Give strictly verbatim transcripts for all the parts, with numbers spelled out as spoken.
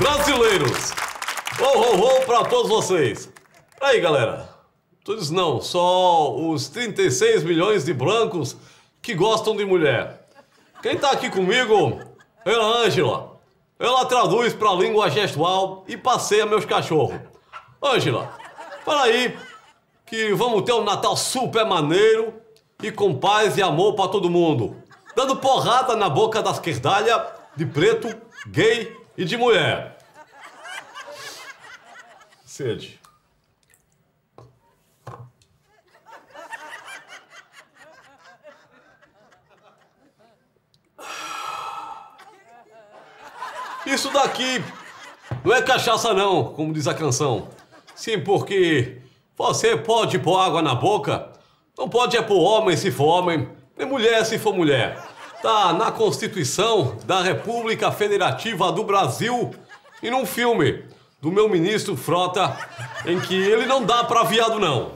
brasileiros. Ho, ho, ho pra todos vocês. Aí, galera, todos não, só os trinta e seis milhões de brancos que gostam de mulher. Quem tá aqui comigo é a Ângela. Ela traduz pra língua gestual e passeia meus cachorros. Ângela, para aí que vamos ter um Natal super maneiro e com paz e amor pra todo mundo. Dando porrada na boca das querdalhas de preto, gay e de mulher. Sede. Isso daqui não é cachaça não, como diz a canção. Sim, porque você pode pôr água na boca, não pode é pôr homem se for homem, nem mulher se for mulher. Tá na Constituição da República Federativa do Brasil e num filme do meu ministro Frota, em que ele não dá pra viado não.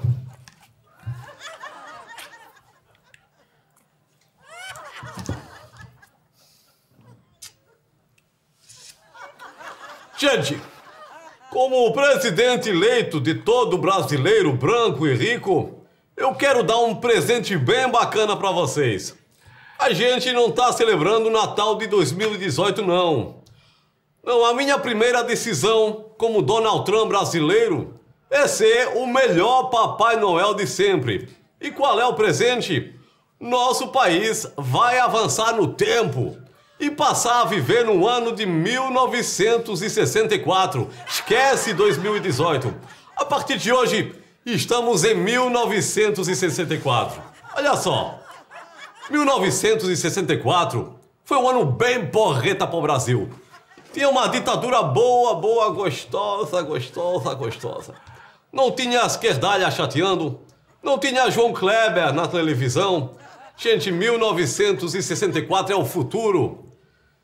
Gente, como o presidente eleito de todo brasileiro branco e rico, eu quero dar um presente bem bacana pra vocês. A gente não tá celebrando o Natal de dois mil e dezoito, não. Não, a minha primeira decisão como Donald Trump brasileiro é ser o melhor Papai Noel de sempre. E qual é o presente? Nosso país vai avançar no tempo e passar a viver no ano de mil novecentos e sessenta e quatro. Esquece dois mil e dezoito. A partir de hoje, estamos em mil novecentos e sessenta e quatro. Olha só. mil novecentos e sessenta e quatro foi um ano bem porreta para o Brasil. Tinha uma ditadura boa, boa, gostosa, gostosa, gostosa. Não tinha as querdalhas chateando. Não tinha João Kleber na televisão. Gente, mil novecentos e sessenta e quatro é o futuro.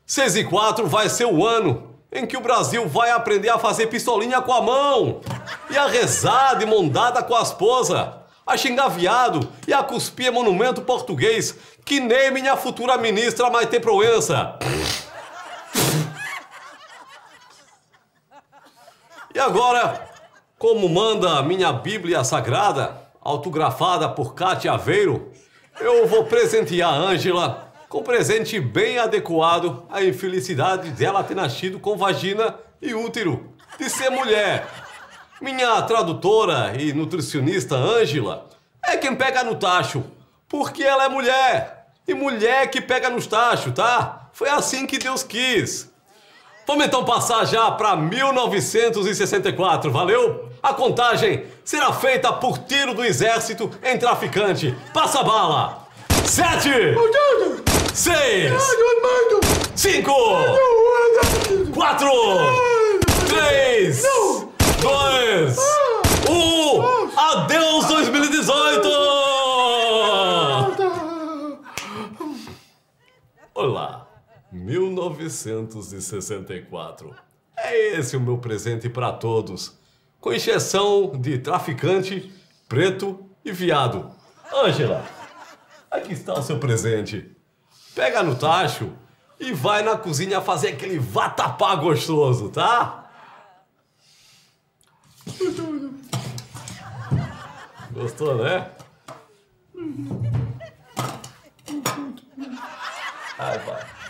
seis e quatro vai ser o ano em que o Brasil vai aprender a fazer pistolinha com a mão e a rezar de mão dada com a esposa, a xingar viado e a cuspir monumento português, que nem minha futura ministra Maite Proença. E agora, como manda minha Bíblia Sagrada, autografada por Cátia Aveiro, eu vou presentear a Ângela com um presente bem adequado à infelicidade dela ter nascido com vagina e útero, de ser mulher. Minha tradutora e nutricionista Ângela é quem pega no tacho, porque ela é mulher, e mulher que pega nos tachos, tá? Foi assim que Deus quis. Vamos então passar já para mil novecentos e sessenta e quatro, valeu? A contagem será feita por tiro do exército em traficante. Passa a bala! Sete! Seis! Cinco! Quatro! Três! Dois, um, adeus dois mil e dezoito! Olá, mil novecentos e sessenta e quatro. É esse o meu presente para todos, com exceção de traficante, preto e viado. Ângela, aqui está o seu presente. Pega no tacho e vai na cozinha fazer aquele vatapá gostoso, tá? Gostou, né? Ai, vai.